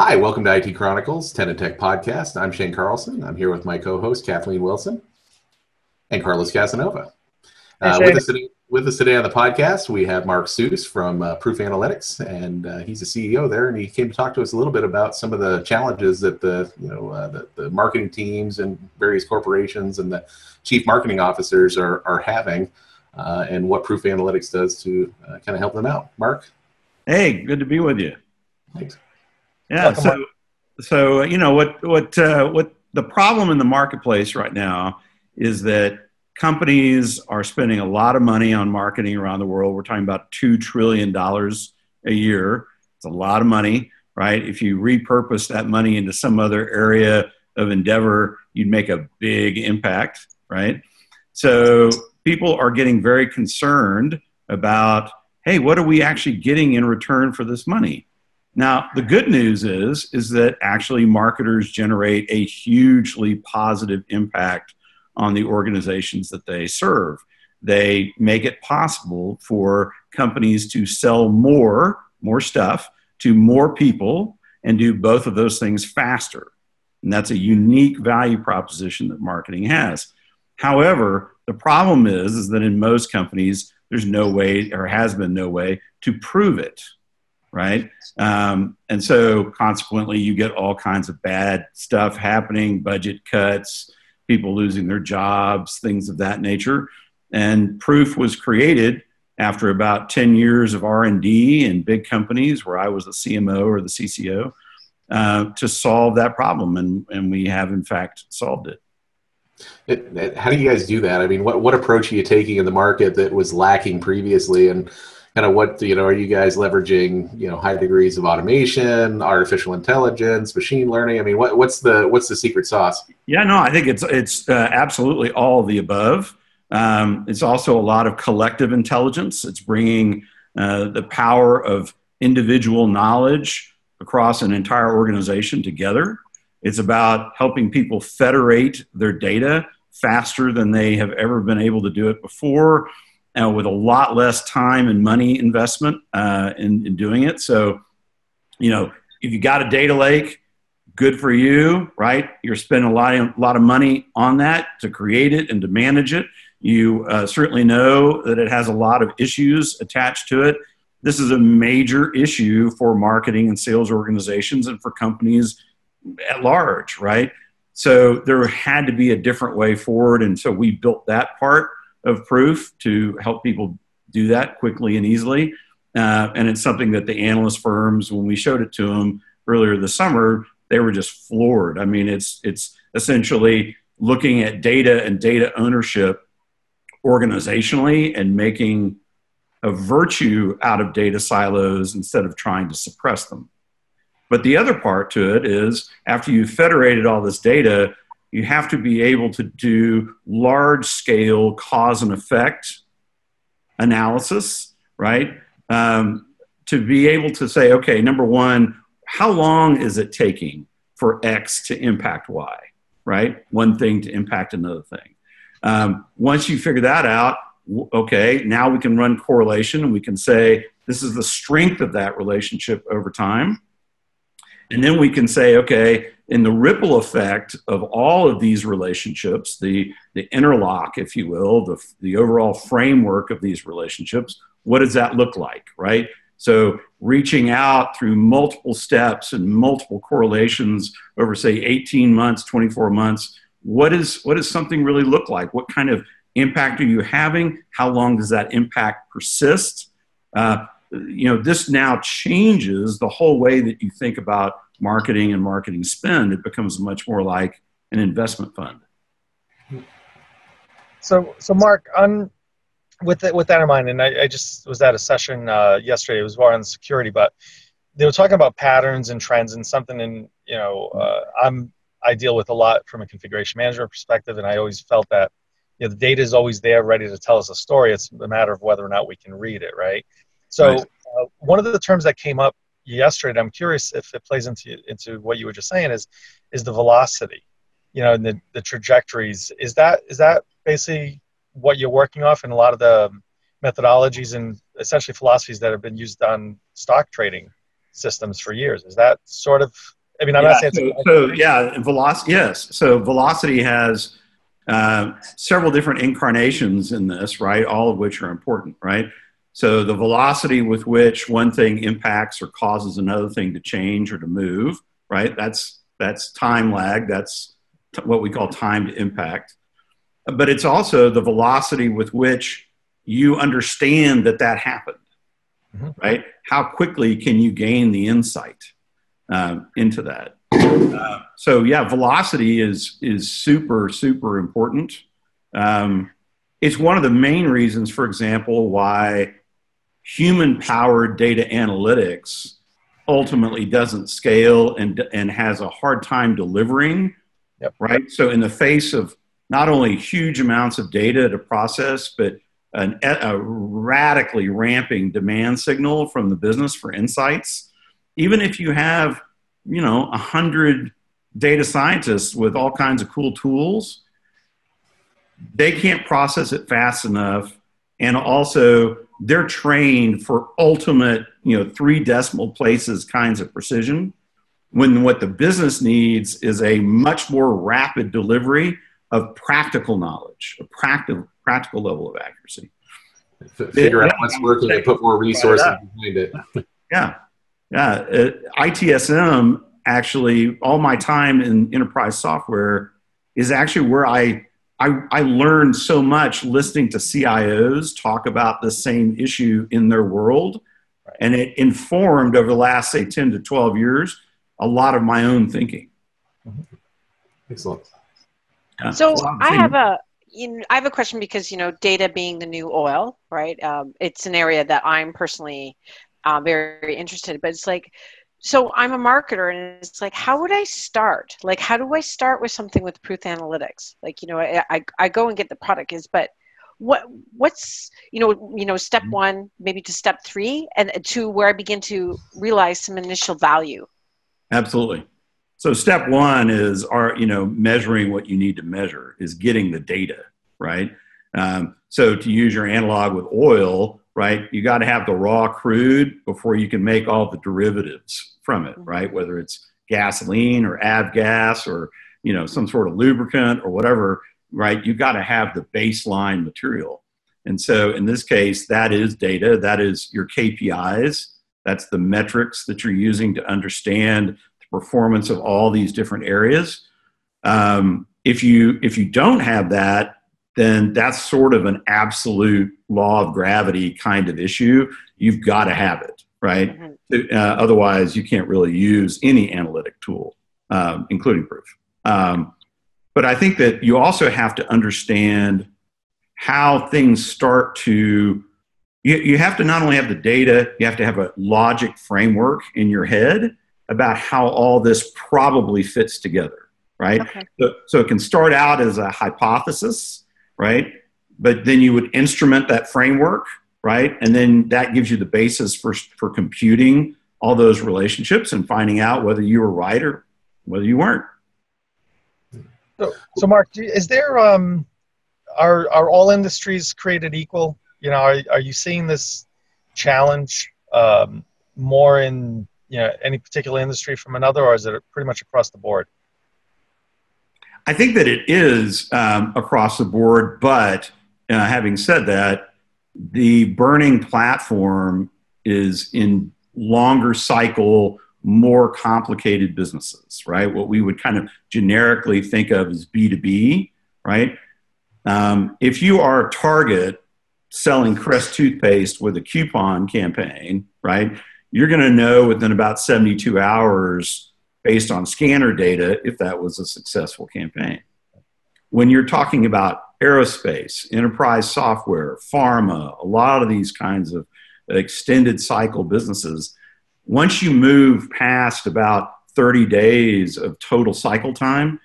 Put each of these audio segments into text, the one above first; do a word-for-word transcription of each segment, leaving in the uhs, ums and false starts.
Hi, welcome to I T Chronicles, Tenet Tech Podcast. I'm Shane Carlson. I'm here with my co-host, Kathleen Wilson, and Carlos Casanova. Hey, uh, with, us today, with us today on the podcast, we have Mark Stouse from uh, Proof Analytics, and uh, he's the C E O there, and he came to talk to us a little bit about some of the challenges that the, you know, uh, the, the marketing teams and various corporations and the chief marketing officers are, are having, uh, and what Proof Analytics does to uh, kind of help them out. Mark? Hey, good to be with you. Thanks. Yeah, so, so you know what what uh, what the problem in the marketplace right now is that companies are spending a lot of money on marketing around the world. We're talking about two trillion dollars a year. It's a lot of money, right? If you repurpose that money into some other area of endeavor, you'd make a big impact, right? So people are getting very concerned about, hey, what are we actually getting in return for this money? Now, the good news is, is that actually marketers generate a hugely positive impact on the organizations that they serve. They make it possible for companies to sell more, more stuff to more people and do both of those things faster. And that's a unique value proposition that marketing has. However, the problem is, is that in most companies, there's no way or has been no way to prove it. Right. Um, and so consequently, you get all kinds of bad stuff happening, budget cuts, people losing their jobs, things of that nature. And Proof was created after about ten years of R and D in big companies where I was the C M O or the C C O uh, to solve that problem. And, and we have, in fact, solved it. It, it. How do you guys do that? I mean, what, what approach are you taking in the market that was lacking previously? And kind of what, you know, are you guys leveraging, you know, high degrees of automation, artificial intelligence, machine learning? I mean, what, what's the what's the secret sauce? Yeah, no, I think it's it's uh, absolutely all of the above. Um, it's also a lot of collective intelligence. It's bringing uh, the power of individual knowledge across an entire organization together. It's about helping people federate their data faster than they have ever been able to do it before. Uh, with a lot less time and money investment uh, in, in doing it. So, you know, if you got a data lake, good for you, right? You're spending a lot of, a lot of money on that to create it and to manage it. You uh, certainly know that it has a lot of issues attached to it. This is a major issue for marketing and sales organizations and for companies at large, right? So there had to be a different way forward. And so we built that part of Proof to help people do that quickly and easily. Uh, and it's something that the analyst firms, when we showed it to them earlier this summer, they were just floored. I mean, it's, it's essentially looking at data and data ownership organizationally and making a virtue out of data silos instead of trying to suppress them. But the other part to it is after you've federated all this data, you have to be able to do large-scale cause and effect analysis, right? Um, to be able to say, okay, number one, how long is it taking for X to impact Y, right? One thing to impact another thing. Um, once you figure that out, okay, now we can run correlation and we can say this is the strength of that relationship over time. And then we can say, okay, in the ripple effect of all of these relationships, the, the interlock, if you will, the, the overall framework of these relationships, what does that look like, right? So reaching out through multiple steps and multiple correlations over, say, eighteen months, twenty-four months, what is, what does something really look like? What kind of impact are you having? How long does that impact persist? Uh, you know, this now changes the whole way that you think about marketing and marketing spend. It becomes much more like an investment fund. So, so Mark, um, with that, with that in mind, and I, I just was at a session uh, yesterday. It was more on security, but they were talking about patterns and trends and something. And you know, uh, I'm I deal with a lot from a configuration management perspective, and I always felt that you know the data is always there, ready to tell us a story. It's a matter of whether or not we can read it, right? So uh, one of the terms that came up yesterday, I'm curious if it plays into into what you were just saying, is is the velocity, you know, and the, the trajectories. Is that is that basically what you're working off in a lot of the methodologies and essentially philosophies that have been used on stock trading systems for years. Is that sort of, I mean, I'm yeah, not saying so, it's so, yeah, velocity, yes. So velocity has uh, several different incarnations in this, right? All of which are important, right? So the velocity with which one thing impacts or causes another thing to change or to move, right? That's, that's time lag. That's t- what we call time to impact. But it's also the velocity with which you understand that that happened, mm-hmm. right? How quickly can you gain the insight uh, into that? Uh, so yeah, velocity is, is super, super important. Um, it's one of the main reasons, for example, why human-powered data analytics ultimately doesn't scale and and has a hard time delivering, yep. right? So in the face of not only huge amounts of data to process, but an, a radically ramping demand signal from the business for insights, even if you have, you know, one hundred data scientists with all kinds of cool tools, they can't process it fast enough, and also they're trained for ultimate, you know, three decimal places kinds of precision, when what the business needs is a much more rapid delivery of practical knowledge, a practical practical level of accuracy. Figure out what's working and put more resources behind it. Yeah, yeah. Uh, I T S M, actually, all my time in enterprise software is actually where I, I, I learned so much listening to C I Os talk about the same issue in their world. Right. And it informed over the last, say, ten to twelve years, a lot of my own thinking. Mm-hmm. Excellent. Yeah. So I have a, you know, I have a question because, you know, data being the new oil, right? Um, it's an area that I'm personally uh, very, very interested in, but it's like, so I'm a marketer, and it's like, how would I start? Like, how do I start with something with Proof Analytics? Like, you know, I, I, I go and get the product is, but what what's, you know, you know, step one, maybe to step three and to where I begin to realize some initial value. Absolutely. So step one is our, you know, measuring what you need to measure is getting the data, right? Um, so to use your analog with oil, right, you got to have the raw crude before you can make all the derivatives from it, right? Whether it's gasoline or avgas or, you know, some sort of lubricant or whatever, right? You got to have the baseline material. And so in this case, that is data. That is your K P Is. That's the metrics that you're using to understand performance of all these different areas. Um, if you if you don't have that, then that's sort of an absolute law of gravity kind of issue. You've got to have it, right? Mm-hmm. Uh, otherwise, you can't really use any analytic tool, um, including Proof. Um, but I think that you also have to understand how things start to, you, you have to not only have the data, you have to have a logic framework in your head about how all this probably fits together, right? Okay. So, so it can start out as a hypothesis, right? But then you would instrument that framework, right? And then that gives you the basis for, for computing all those relationships and finding out whether you were right or whether you weren't. So, so Mark, is there, um, are, are all industries created equal? You know, are, are you seeing this challenge um, more in, you know, any particular industry from another, or is it pretty much across the board? I think that it is um, across the board, but uh, having said that, the burning platform is in longer cycle, more complicated businesses, right? What we would kind of generically think of as B two B, right? Um, if you are Target selling Crest toothpaste with a coupon campaign, right? You're going to know within about seventy-two hours, based on scanner data, if that was a successful campaign. When you're talking about aerospace, enterprise software, pharma, a lot of these kinds of extended cycle businesses, once you move past about thirty days of total cycle time,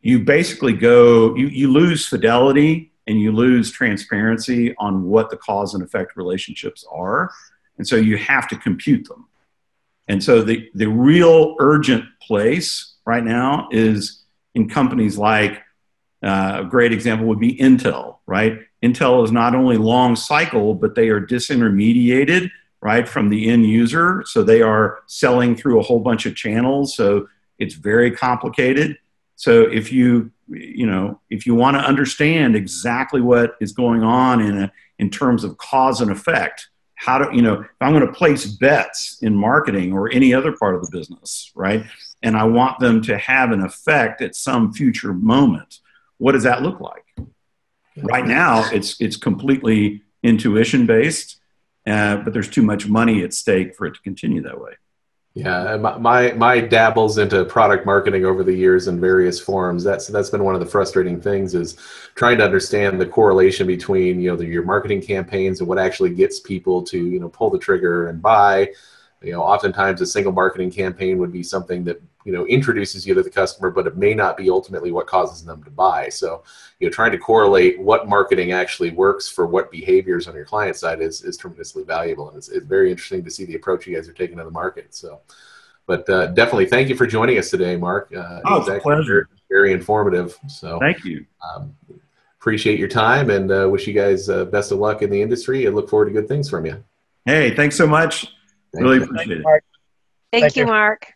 you basically go, you, you lose fidelity and you lose transparency on what the cause and effect relationships are. And so you have to compute them. And so the, the real urgent place right now is in companies like, uh, a great example would be Intel, right? Intel is not only long cycle, but they are disintermediated, right, from the end user. So they are selling through a whole bunch of channels. So it's very complicated. So if you, you know, if you want to understand exactly what is going on in a, in terms of cause and effect, how do, you know, if I'm going to place bets in marketing or any other part of the business, right, and I want them to have an effect at some future moment, what does that look like? Right now, it's, it's completely intuition-based, uh, but there's too much money at stake for it to continue that way. Yeah, my my dabbles into product marketing over the years in various forms. That's that's been one of the frustrating things, is trying to understand the correlation between, you know, the, your marketing campaigns and what actually gets people to, you know, pull the trigger and buy. You know, oftentimes a single marketing campaign would be something that, you know, introduces you to the customer, but it may not be ultimately what causes them to buy. So, you know, trying to correlate what marketing actually works for what behaviors on your client side is, is tremendously valuable. And it's, it's very interesting to see the approach you guys are taking to the market. So, but uh, definitely thank you for joining us today, Mark. Uh, oh, it's a pleasure. Very informative. So thank you. Um, appreciate your time, and uh, wish you guys uh, best of luck in the industry, and look forward to good things from you. Hey, thanks so much. Thank really you. appreciate Thank it. Mark. Thank, Thank you, Mark.